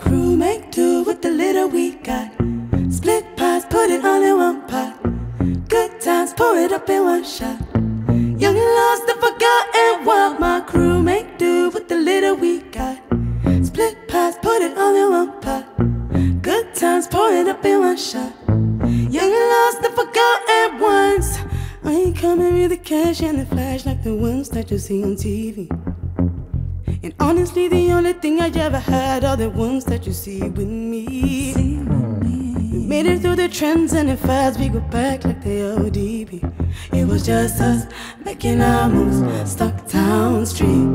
crew make do with the little we got. Split pots, put it all in one pot. Good times, pour it up in one shot. Young and lost and forgotten what my crew make do with the little we got. Split pots, put it all in one pot. Good times, pour it up in one shot. Young and lost and forgotten ones. I ain't coming with the cash and the flash like the ones that you see on TV. And honestly, the only thing I ever had are the ones that you see with me. We made it through the trends and the fads, we go back like the ODB. It was just us making our moves, stuck down street.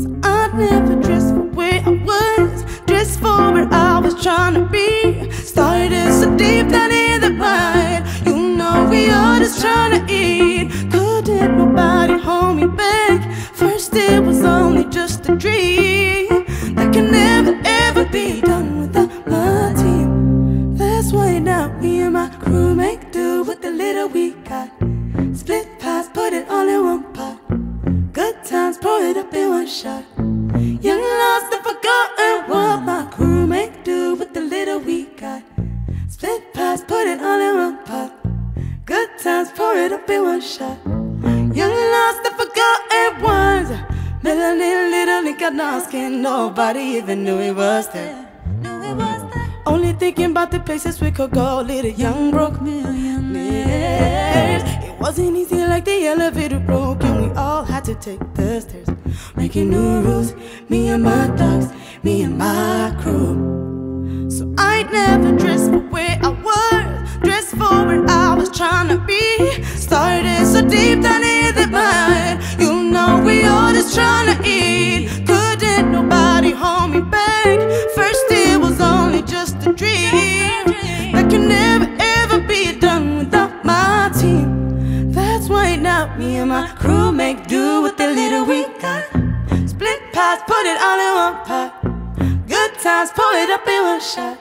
So I never dressed for where I was, dressed for where I was trying to be. Started so deep down in the mind, you know we all just trying to eat. Couldn't nobody hold me back. First it was only just a dream that can never ever be done without my team. That's why now me and my crew make do with the little we got. Split pies, put it all in one pot. Good times, pour it up in one shot. Young, lost and forgotten what my crew make do with the little we got. Split pies, put it all in one pot. Good times, pour it up in one shot. Young, lost and forgotten ones. Melanin, little nigga, no skin. Nobody even knew it was there. Only thinking about the places we could go. Little young broke millionaires. It wasn't easy like the elevator broke, and we all had to take the stairs. Making new rules, me and my dogs, me and my crew. So I never dressed for where I was, dressed for where I was trying to be. Started so deep down in the mind, you know we all just trying to eat. Couldn't nobody hold me back. First it was only just a dream that can never ever be done without my team. That's why now me and my crew make do with the little we got. Split pies, put it all in one pot. Good times, pour it up in one shot.